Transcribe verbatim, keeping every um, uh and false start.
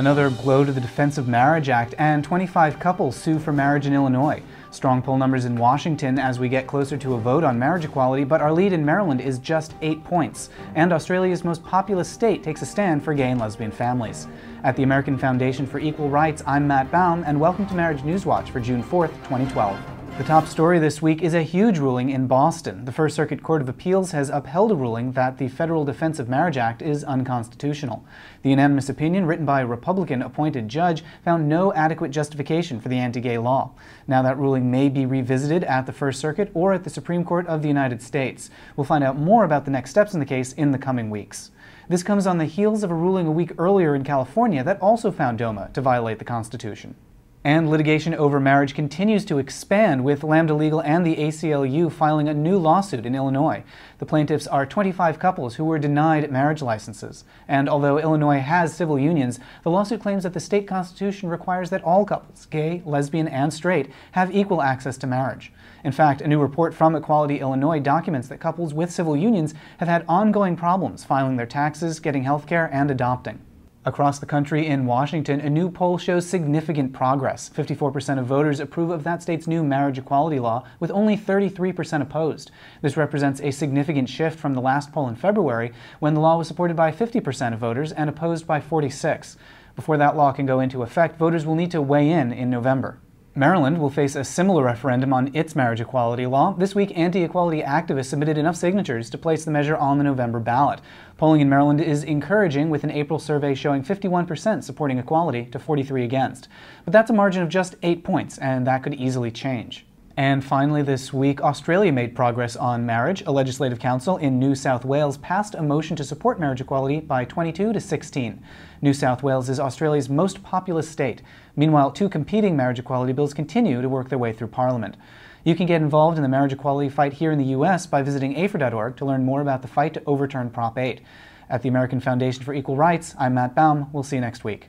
Another blow to the Defense of Marriage Act, and twenty-five couples sue for marriage in Illinois. Strong poll numbers in Washington as we get closer to a vote on marriage equality, but our lead in Maryland is just eight points. And Australia's most populous state takes a stand for gay and lesbian families. At the American Foundation for Equal Rights, I'm Matt Baum, and welcome to Marriage News Watch for June fourth, twenty twelve. The top story this week is a huge ruling in Boston. The First Circuit Court of Appeals has upheld a ruling that the Federal Defense of Marriage Act is unconstitutional. The unanimous opinion, written by a Republican-appointed judge, found no adequate justification for the anti-gay law. Now that ruling may be revisited at the First Circuit or at the Supreme Court of the United States. We'll find out more about the next steps in the case in the coming weeks. This comes on the heels of a ruling a week earlier in California that also found DOMA to violate the Constitution. And litigation over marriage continues to expand, with Lambda Legal and the A C L U filing a new lawsuit in Illinois. The plaintiffs are twenty-five couples who were denied marriage licenses. And although Illinois has civil unions, the lawsuit claims that the state constitution requires that all couples, gay, lesbian, and straight, have equal access to marriage. In fact, a new report from Equality Illinois documents that couples with civil unions have had ongoing problems filing their taxes, getting health care, and adopting. Across the country in Washington, a new poll shows significant progress. fifty-four percent of voters approve of that state's new marriage equality law, with only thirty-three percent opposed. This represents a significant shift from the last poll in February, when the law was supported by fifty percent of voters and opposed by forty-six percent. Before that law can go into effect, voters will need to weigh in in November. Maryland will face a similar referendum on its marriage equality law. This week, anti-equality activists submitted enough signatures to place the measure on the November ballot. Polling in Maryland is encouraging, with an April survey showing fifty-one percent supporting equality to forty-three percent against. But that's a margin of just eight points, and that could easily change. And finally this week, Australia made progress on marriage. A legislative council in New South Wales passed a motion to support marriage equality by twenty-two to sixteen. New South Wales is Australia's most populous state. Meanwhile, two competing marriage equality bills continue to work their way through Parliament. You can get involved in the marriage equality fight here in the U S by visiting A F R dot org to learn more about the fight to overturn Prop eight. At the American Foundation for Equal Rights, I'm Matt Baum. We'll see you next week.